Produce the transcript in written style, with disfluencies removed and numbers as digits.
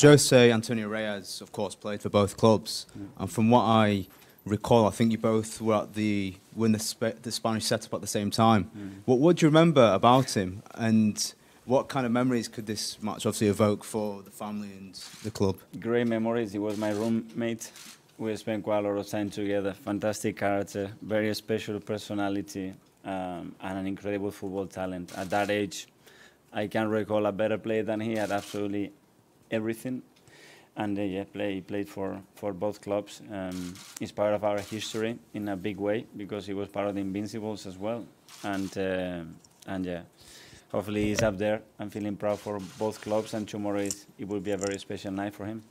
Jose Antonio Reyes, of course, played for both clubs. And from what I recall, I think you both were in the Spanish setup at the same time. What do you remember about him, and what kind of memories could this match obviously evoke for the family and the club? Great memories. He was my roommate. We spent quite a lot of time together. Fantastic character, very special personality, and an incredible football talent. At that age, I can't recall a better player than he had. Absolutely everything, and yeah, he played for both clubs. He's part of our history in a big way because he was part of the Invincibles as well, and yeah, hopefully he's up there. I'm feeling proud for both clubs, and tomorrow it will be a very special night for him.